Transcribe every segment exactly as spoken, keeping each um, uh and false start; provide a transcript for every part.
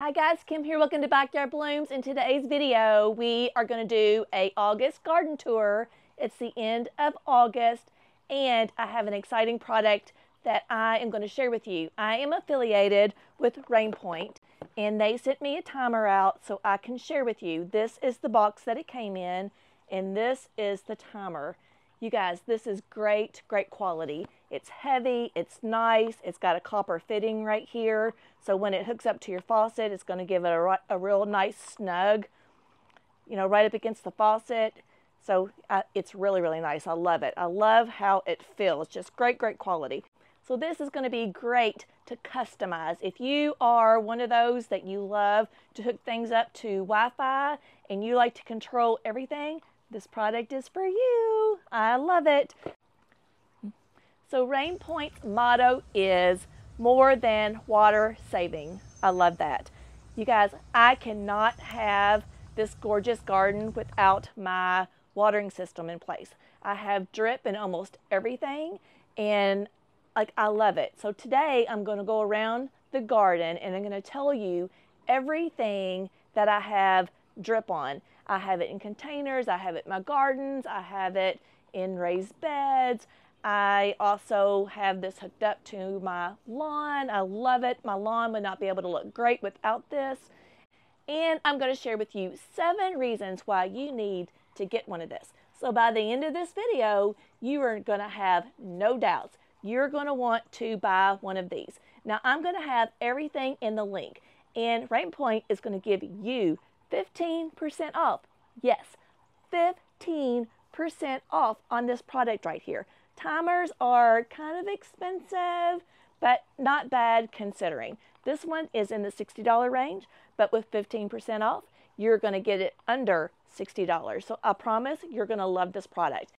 Hi guys, Kim here. Welcome to Backyard Blooms. In today's video, we are going to do a August garden tour. It's the end of August, and I have an exciting product that I am going to share with you. I am affiliated with RainPoint, and they sent me a timer out so I can share with you. This is the box that it came in, and this is the timer. You guys, this is great, great quality. It's heavy, it's nice, it's got a copper fitting right here, so when it hooks up to your faucet, it's going to give it a, a real nice snug, you know, right up against the faucet. So uh, it's really, really nice. I love it. I love how it feels. Just great, great quality. So this is going to be great to customize. If you are one of those that you love to hook things up to Wi-Fi and you like to control everything, this product is for you. I love it. So RainPoint's motto is more than water saving. I love that. You guys, I cannot have this gorgeous garden without my watering system in place. I have drip in almost everything, and like I love it. So today I'm going to go around the garden and I'm going to tell you everything that I have drip on. I have it in containers, I have it in my gardens, I have it in raised beds. I also have this hooked up to my lawn. I love it. My lawn would not be able to look great without this. And I'm going to share with you seven reasons why you need to get one of this. So by the end of this video, you are going to have no doubts. You're going to want to buy one of these. Now I'm going to have everything in the link, and RainPoint is going to give you fifteen percent off. Yes, fifteen percent off on this product right here. Timers are kind of expensive, but not bad considering. This one is in the sixty dollar range, but with fifteen percent off, you're going to get it under sixty dollars. So I promise you're going to love this product.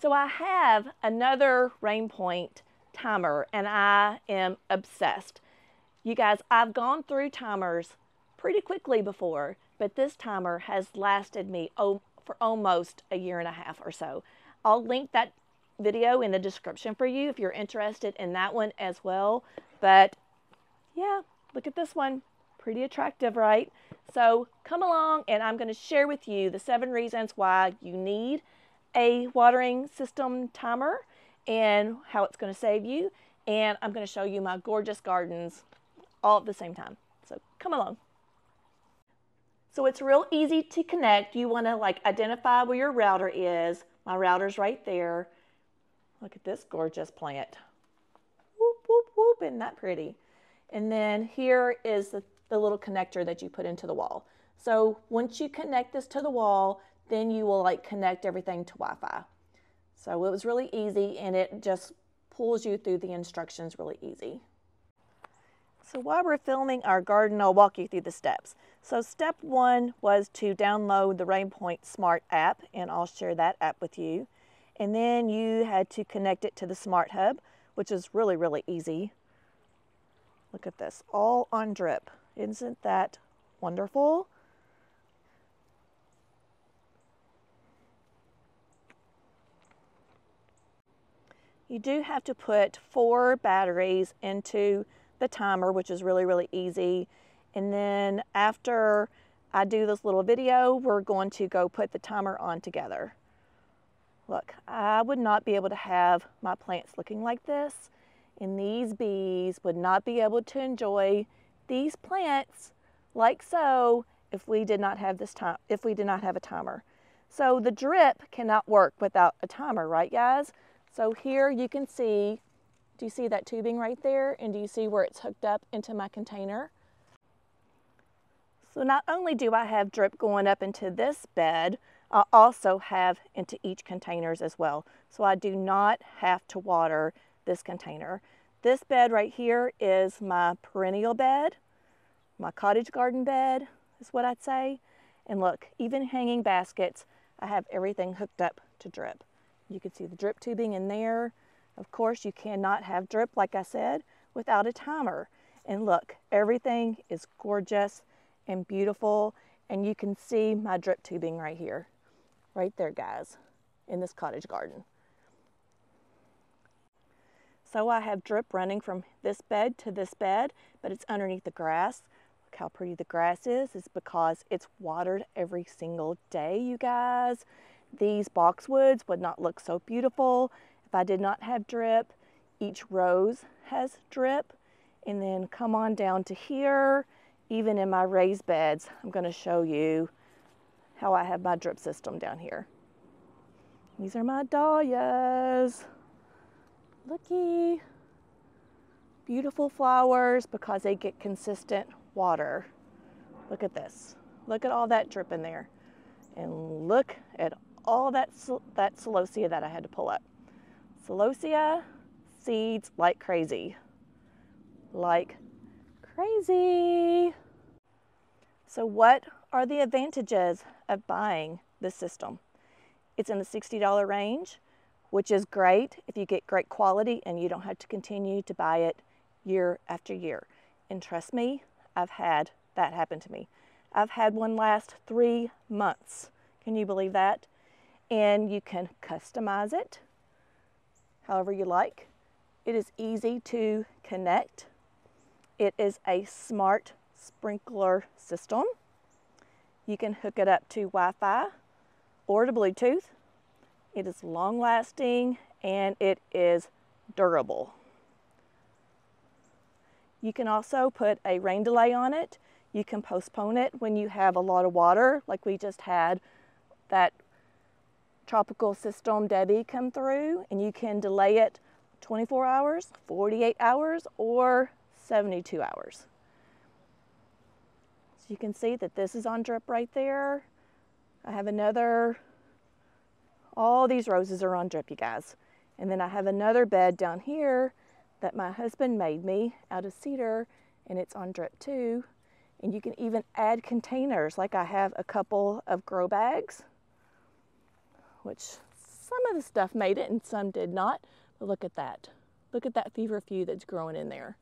So I have another RainPoint timer, and I am obsessed. You guys, I've gone through timers pretty quickly before, but this timer has lasted me oh, for almost a year and a half or so. I'll link that video in the description for you if you're interested in that one as well. But yeah, look at this one. Pretty attractive, right? So come along, and I'm going to share with you the seven reasons why you need a watering system timer and how it's going to save you. And I'm going to show you my gorgeous gardens all at the same time. So come along. So it's real easy to connect. You want to like identify where your router is. My router's right there. Look at this gorgeous plant. Whoop, whoop, whoop, isn't that pretty? And then here is the, the little connector that you put into the wall. So once you connect this to the wall, then you will like connect everything to Wi-Fi. So it was really easy, and it just pulls you through the instructions really easy. So while we're filming our garden, I'll walk you through the steps. So step one was to download the RainPoint Smart app, and I'll share that app with you. And then you had to connect it to the Smart Hub, which is really, really easy. Look at this, all on drip. Isn't that wonderful? You do have to put four batteries into the timer, which is really, really easy. And then after I do this little video, we're going to go put the timer on together. Look, I would not be able to have my plants looking like this, and these bees would not be able to enjoy these plants like so if we did not have this time, if we did not have a timer. So the drip cannot work without a timer, right guys? So here you can see, do you see that tubing right there? And do you see where it's hooked up into my container? So not only do I have drip going up into this bed, I also have into each containers as well. So I do not have to water this container. This bed right here is my perennial bed, my cottage garden bed is what I'd say. And look, even hanging baskets, I have everything hooked up to drip. You can see the drip tubing in there. Of course, you cannot have drip, like I said, without a timer. And look, everything is gorgeous and beautiful. And you can see my drip tubing right here. Right there, guys, in this cottage garden. So I have drip running from this bed to this bed, but it's underneath the grass. Look how pretty the grass is. It's because it's watered every single day, you guys. These boxwoods would not look so beautiful if I did not have drip. Each rose has drip. And then come on down to here. Even in my raised beds, I'm going to show you how I have my drip system down here. These are my dahlias. Looky. Beautiful flowers because they get consistent water. Look at this. Look at all that drip in there. And look at all that, that celosia that I had to pull up. Celosia seeds like crazy. Like crazy. So what are the advantages of buying this system? It's in the sixty dollar range, which is great if you get great quality and you don't have to continue to buy it year after year. And trust me, I've had that happen to me. I've had one last three months. Can you believe that? And you can customize it however you like. It is easy to connect. It is a smart sprinkler system. You can hook it up to Wi-Fi or to Bluetooth. It is long lasting and it is durable. You can also put a rain delay on it. You can postpone it when you have a lot of water, like we just had that tropical system Debbie come through, and you can delay it twenty-four hours, forty-eight hours, or seventy-two hours. So you can see that this is on drip right there. I have another, all these roses are on drip, you guys. And then I have another bed down here that my husband made me out of cedar, and it's on drip too. And you can even add containers. Like I have a couple of grow bags, which some of the stuff made it and some did not. But look at that. Look at that feverfew that's growing in there.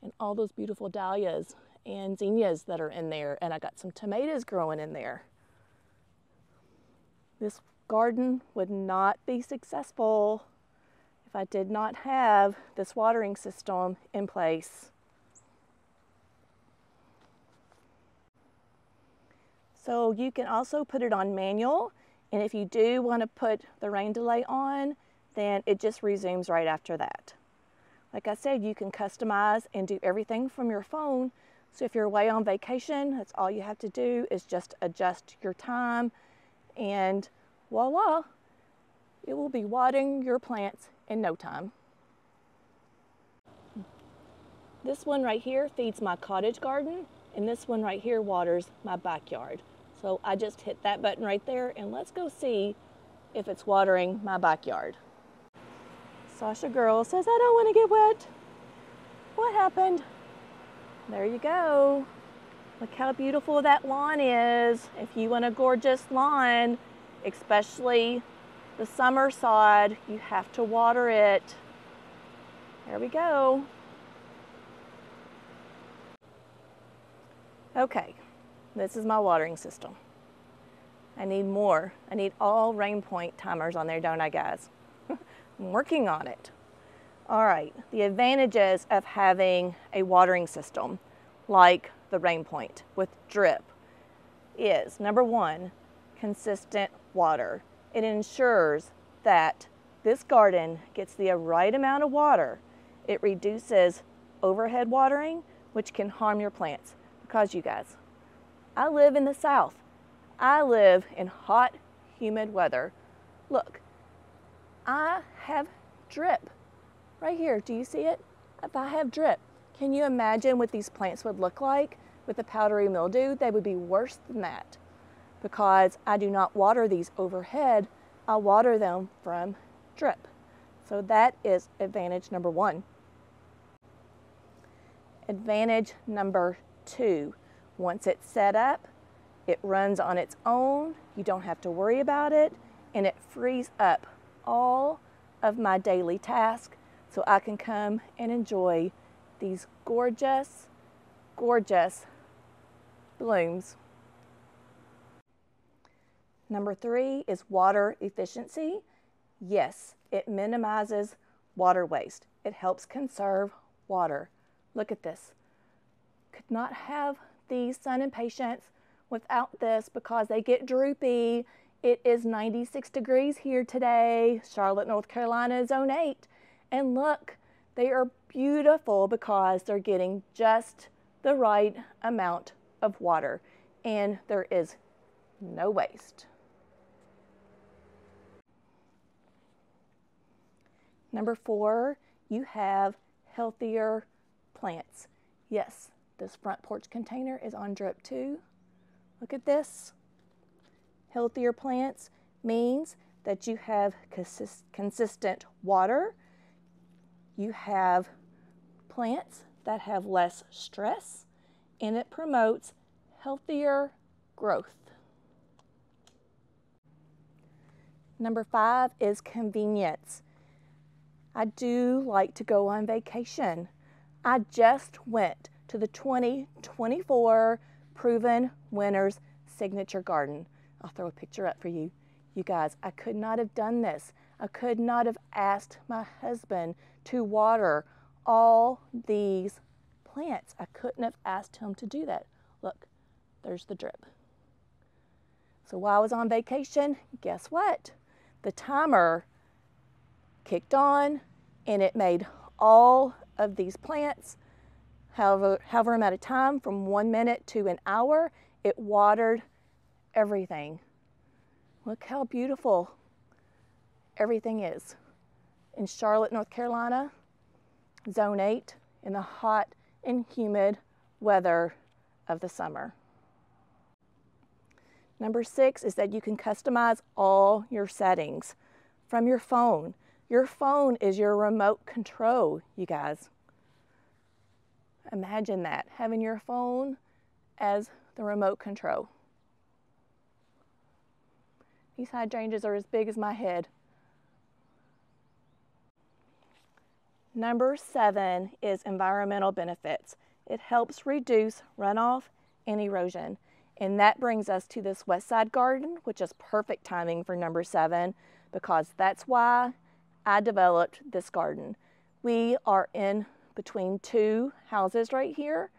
And all those beautiful dahlias and zinnias that are in there. And I got some tomatoes growing in there. This garden would not be successful if I did not have this watering system in place. So you can also put it on manual, and if you do want to put the rain delay on, then it just resumes right after that. Like I said, you can customize and do everything from your phone. So if you're away on vacation, that's all you have to do is just adjust your time, and voila, it will be watering your plants in no time. This one right here feeds my cottage garden, and this one right here waters my backyard. So I just hit that button right there, and let's go see if it's watering my backyard. Sasha girl says, I don't want to get wet. What happened? There you go. Look how beautiful that lawn is. If you want a gorgeous lawn, especially the summer sod, you have to water it. There we go. Okay, this is my watering system. I need more. I need all RainPoint timers on there, don't I, guys? I'm working on it. All right, the advantages of having a watering system like the RainPoint with drip is, number one, consistent water. It ensures that this garden gets the right amount of water. It reduces overhead watering, which can harm your plants. Because you guys, I live in the South. I live in hot, humid weather. Look, I have drip right here. Do you see it? If I have drip, can you imagine what these plants would look like with the powdery mildew? They would be worse than that because I do not water these overhead. I water them from drip. So that is advantage number one. Advantage number two, once it's set up, it runs on its own. You don't have to worry about it, and it frees up all of my daily tasks so I can come and enjoy these gorgeous, gorgeous blooms. Number three is water efficiency. Yes, it minimizes water waste. It helps conserve water. Look at this. Could not have the sun and patience without this because they get droopy. It is ninety-six degrees here today. Charlotte, North Carolina is zone eight. And look, they are beautiful because they're getting just the right amount of water and there is no waste. Number four, you have healthier plants. Yes, this front porch container is on drip too. Look at this. Healthier plants means that you have consist consistent water. You have plants that have less stress and it promotes healthier growth. Number five is convenience. I do like to go on vacation. I just went to the twenty twenty-four Proven Winners Signature Garden. I'll throw a picture up for you. You guys, I could not have done this. I could not have asked my husband to water all these plants. I couldn't have asked him to do that. Look, there's the drip. So while I was on vacation, guess what? The timer kicked on and it made all of these plants, however, however amount of time, from one minute to an hour, it watered everything. Look how beautiful everything is. In Charlotte, North Carolina, zone eight, in the hot and humid weather of the summer. Number six is that you can customize all your settings from your phone. Your phone is your remote control, you guys. Imagine that, having your phone as the remote control. These hydrangeas are as big as my head. Number seven is environmental benefits. It helps reduce runoff and erosion. And that brings us to this west side garden, which is perfect timing for number seven, because that's why I developed this garden. We are in between two houses right here,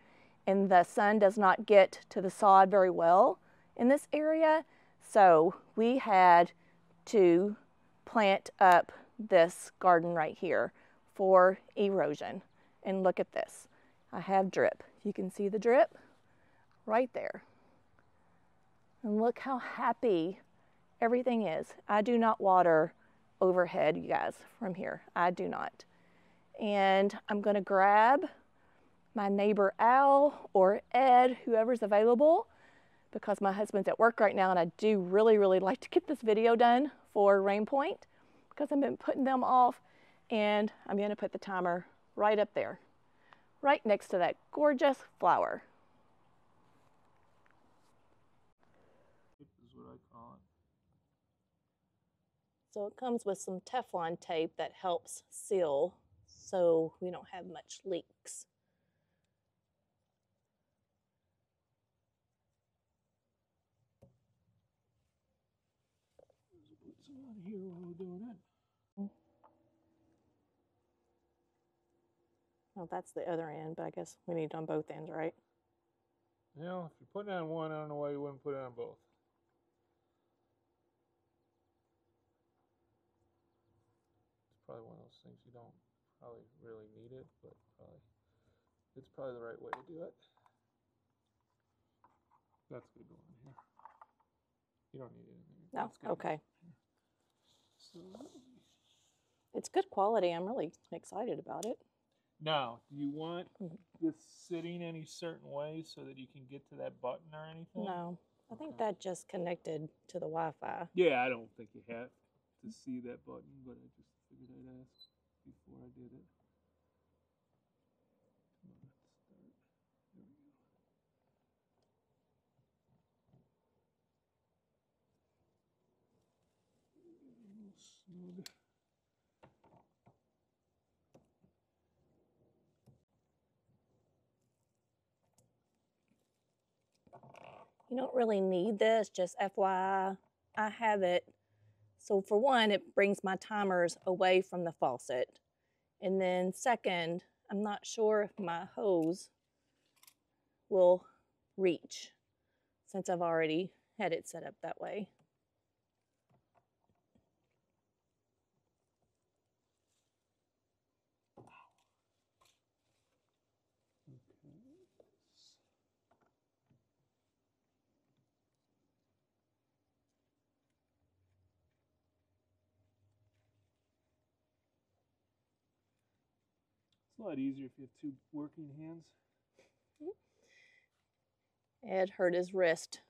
and the sun does not get to the sod very well in this area, so we had to plant up this garden right here for erosion. And look at this. I have drip. You can see the drip right there. And look how happy everything is. I do not water overhead, you guys, from here. I do not. And I'm gonna grab my neighbor Al or Ed, whoever's available, because my husband's at work right now and I do really, really like to get this video done for RainPoint because I've been putting them off, and I'm gonna put the timer right up there, right next to that gorgeous flower. So it comes with some Teflon tape that helps seal so we don't have much leaks. There's a lot here while we're doing that. Well, that's the other end, but I guess we need it on both ends, right? You know, if you put it on one, I don't know why you wouldn't put it on both. Probably one of those things you don't probably really need it, but probably it's probably the right way to do it. That's gonna go in here. You don't need anything. No, okay. So, it's good quality. I'm really excited about it. Now, do you want mm-hmm. this sitting any certain way so that you can get to that button or anything? No, I think okay. that just connected to the Wi-Fi. Yeah, I don't think you have to mm-hmm. see that button, but I just figured I'd ask before I did it. Come on, let's start. There we go. A little snug. You don't really need this, just F Y I. I have it. So for one, it brings my timers away from the faucet. And then second, I'm not sure if my hose will reach since I've already had it set up that way. A lot easier if you have two working hands. Ed hurt his wrist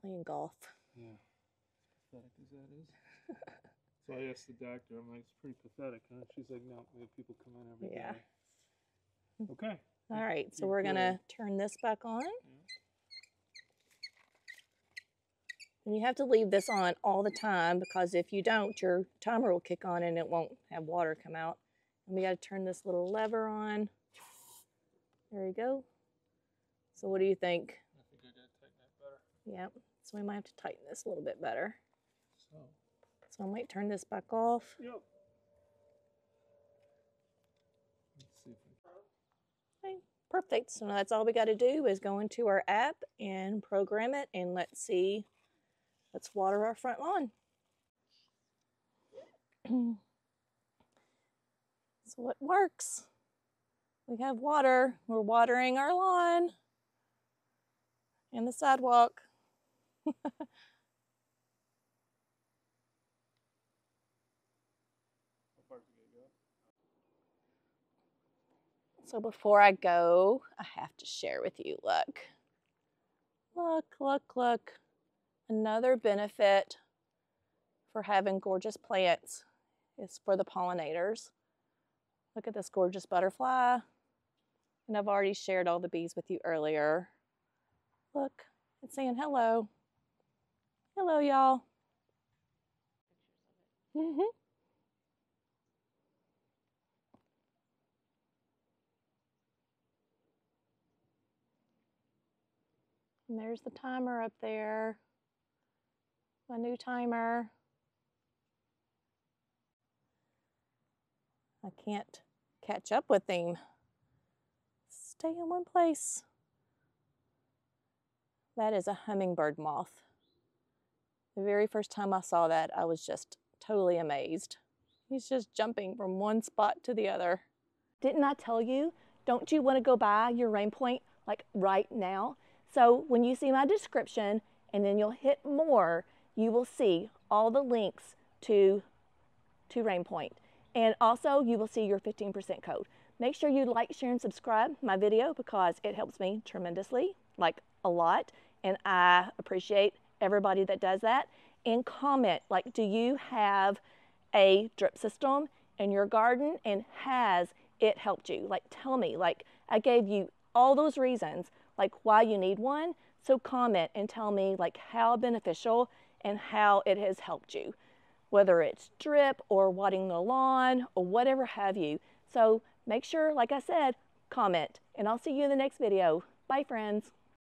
playing golf. Yeah, pathetic as that is. So I asked the doctor, I'm like, it's pretty pathetic, huh? She's like, no, we have people come in every yeah. day. Okay. All right, so we're gonna turn this back on. Yeah. And you have to leave this on all the time, because if you don't, your timer will kick on and it won't have water come out. And we got to turn this little lever on. There you go. So what do you think? I think I gotta tighten that better. Yep. So we might have to tighten this a little bit better. So, so I might turn this back off. Yep. Let's see if we... Okay. Perfect. So now that's all we got to do is go into our app and program it, and let's see. Let's water our front lawn. So it works. We have water. We're watering our lawn and the sidewalk. So before I go, I have to share with you, look. Look, look, look. Another benefit for having gorgeous plants is for the pollinators. Look at this gorgeous butterfly. And I've already shared all the bees with you earlier. Look, it's saying hello. Hello, y'all. Mm-hmm. And there's the timer up there. My new timer. I can't catch up with him. Stay in one place. That is a hummingbird moth. The very first time I saw that, I was just totally amazed. He's just jumping from one spot to the other. Didn't I tell you, don't you want to go buy your RainPoint like right now? So when you see my description and then you'll hit more, you will see all the links to, to RainPoint. And also, you will see your fifteen percent code. Make sure you like, share, and subscribe my video because it helps me tremendously, like a lot. And I appreciate everybody that does that. And comment, like, do you have a drip system in your garden? And has it helped you? Like, tell me. Like, I gave you all those reasons, like, why you need one. So comment and tell me, like, how beneficial and how it has helped you. Whether it's drip or watering the lawn or whatever have you. So make sure, like I said, comment, and I'll see you in the next video. Bye, friends.